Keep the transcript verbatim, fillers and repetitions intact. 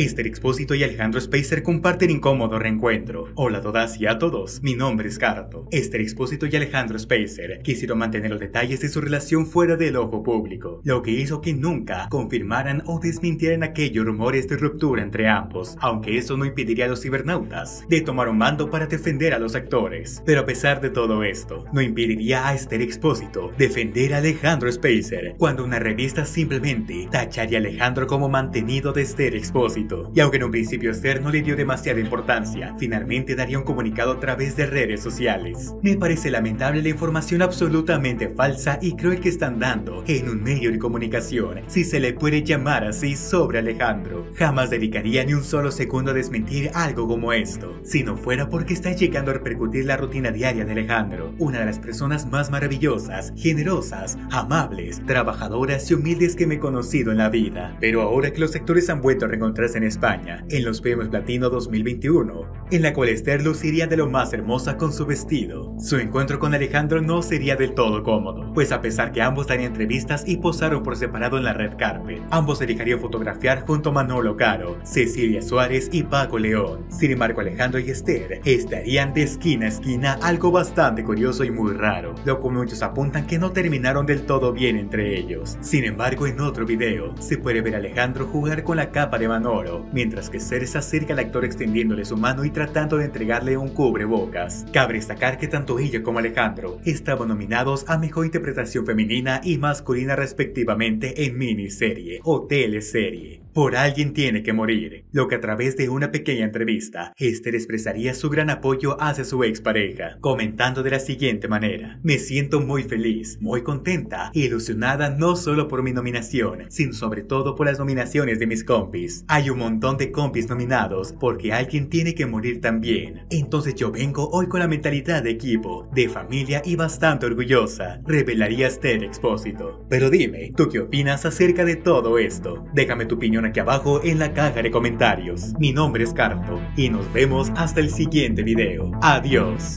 Ester Expósito y Alejandro Speitzer comparten incómodo reencuentro. Hola a todas y a todos, mi nombre es Carto. Ester Expósito y Alejandro Speitzer quisieron mantener los detalles de su relación fuera del ojo público, lo que hizo que nunca confirmaran o desmintieran aquellos rumores de ruptura entre ambos, aunque eso no impediría a los cibernautas de tomar un mando para defender a los actores. Pero a pesar de todo esto, no impediría a Ester Expósito defender a Alejandro Speitzer, cuando una revista simplemente tacharía a Alejandro como mantenido de Ester Expósito. Y aunque en un principio Ester no le dio demasiada importancia, finalmente daría un comunicado a través de redes sociales. Me parece lamentable la información absolutamente falsa y cruel que están dando en un medio de comunicación, si se le puede llamar así, sobre Alejandro. Jamás dedicaría ni un solo segundo a desmentir algo como esto, si no fuera porque está llegando a repercutir la rutina diaria de Alejandro, una de las personas más maravillosas, generosas, amables, trabajadoras y humildes que me he conocido en la vida. Pero ahora que los actores han vuelto a reencontrarse en España, en los Premios Platino dos mil veintiuno, en la cual Ester luciría de lo más hermosa con su vestido, su encuentro con Alejandro no sería del todo cómodo, pues a pesar que ambos darían entrevistas y posaron por separado en la red carpet, ambos se dejarían fotografiar junto a Manolo Caro, Cecilia Suárez y Paco León. Sin embargo, Alejandro y Ester estarían de esquina a esquina, algo bastante curioso y muy raro, lo que muchos apuntan que no terminaron del todo bien entre ellos. Sin embargo, en otro video se puede ver a Alejandro jugar con la capa de Manolo, mientras que Ester se acerca al actor extendiéndole su mano y tratando de entregarle un cubrebocas. Cabe destacar que tanto ella como Alejandro estaban nominados a Mejor Interpretación Femenina y Masculina respectivamente en miniserie o teleserie Por Alguien Tiene Que Morir, lo que a través de una pequeña entrevista, Ester expresaría su gran apoyo hacia su expareja, comentando de la siguiente manera: me siento muy feliz, muy contenta, ilusionada no solo por mi nominación, sino sobre todo por las nominaciones de mis compis. Hay un montón de compis nominados porque alguien tiene que morir también. Entonces yo vengo hoy con la mentalidad de equipo, de familia y bastante orgullosa, revelaría Ester Expósito. Pero dime, ¿tú qué opinas acerca de todo esto? Déjame tu opinión aquí abajo en la caja de comentarios. Mi nombre es Carto y nos vemos hasta el siguiente video. Adiós.